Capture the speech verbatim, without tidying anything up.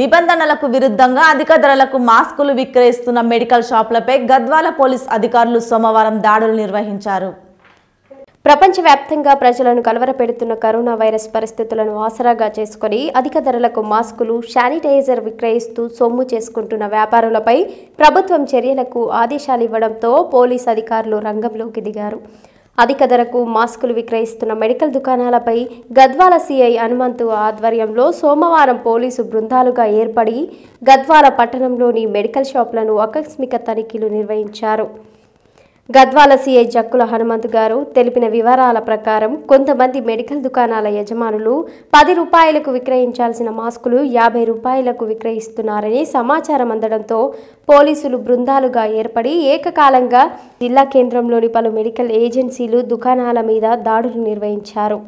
నిబంధనలకు విరుద్ధంగా అధిక ధరలకు మాస్కులు విక్రయిస్తున్న మెడికల్ షాపులపై గద్వాల పోలీస్ అధికారులు సోమవారం దాడులు నిర్వహించారు. ప్రపంచవ్యాప్తంగా ప్రజలను కలవరపెడుతున్న కరోనా వైరస్ పరిస్థితులను ఆసరాగా చేసుకుని అధిక ధరలకు మాస్కులు, శానిటైజర్ విక్రయిస్తూ సొమ్ము చేసుకుంటున్న వ్యాపారులపై ప్రభుత్వం చర్యలకు ఆదేశాలు ఇవ్వడంతో పోలీస్ అధికారులు రంగంలోకి దిగారు. అధిక ధరకు మాస్కులు విక్రయిస్తున్న మెడికల్ దుకాణాలపై గద్వాల సిఐ హనుమంతు ఆధ్వర్యంలో సోమవారం పోలీసు బృందాలుగా ఏర్పడి గద్వాల పట్టణంలోని మెడికల్ షాపులను ఆకస్మిక తనిఖీలు నిర్వహించారు. గద్వాల సిఐ జక్కుల హనుమంతు గారు తెలిపిన వివరాల ప్రకారం కొంతమంది మెడికల్ దుకాణాల యజమానులు పది రూపాయలకు విక్రయించాల్సిన మాస్కులు యాభై రూపాయలకు విక్రయిస్తున్నారని సమాచారం అందడంతో పోలీసులు బృందాలుగా ఏర్పడి ఏకకాలంగా జిల్లా కేంద్రంలోని పలు మెడికల్ ఏజెన్సీలు దుకాణాల మీద దాడులు నిర్వహించారు.